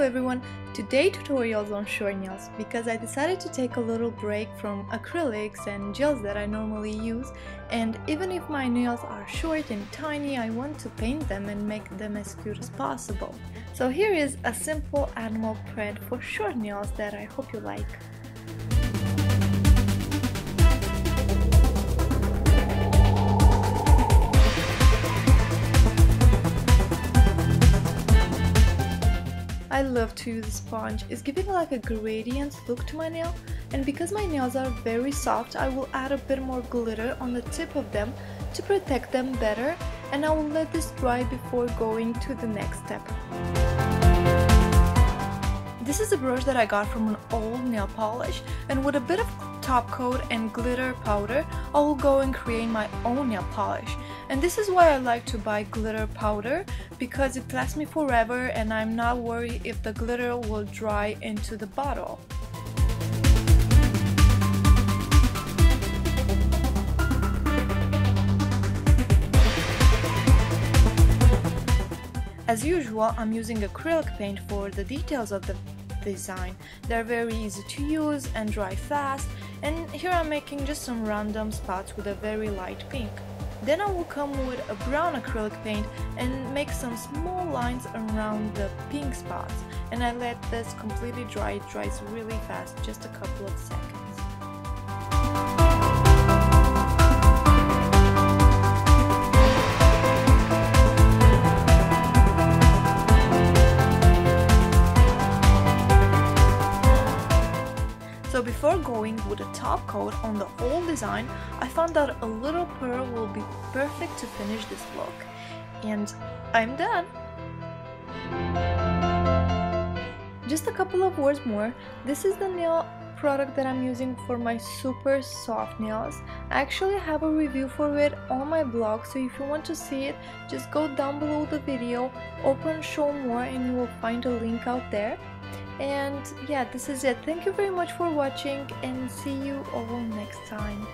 Hello everyone! Today tutorials on shore nails, because I decided to take a little break from acrylics and gels that I normally use, and even if my nails are short and tiny, I want to paint them and make them as cute as possible. So here is a simple animal print for short nails that I hope you like. I love to use a sponge, it's giving like a gradient look to my nail, and because my nails are very soft I will add a bit more glitter on the tip of them to protect them better, and I will let this dry before going to the next step. This is a brush that I got from an old nail polish, and with a bit of top coat and glitter powder I will go and create my own nail polish. And this is why I like to buy glitter powder, because it lasts me forever and I'm not worried if the glitter will dry into the bottle. As usual, I'm using acrylic paint for the details of the design. They're very easy to use and dry fast, and here I'm making just some random spots with a very light pink. Then I will come with a brown acrylic paint and make some small lines around the pink spots, and I let this completely dry. It dries really fast, just a couple of seconds. So before going with a top coat on the whole design, I found that a little pearl will be perfect to finish this look. And I'm done! Just a couple of words more. This is the nail product that I'm using for my super soft nails. I actually have a review for it on my blog, so if you want to see it, just go down below the video, open show more, and you will find a link out there. And yeah, this is it. Thank you very much for watching, and see you all next time.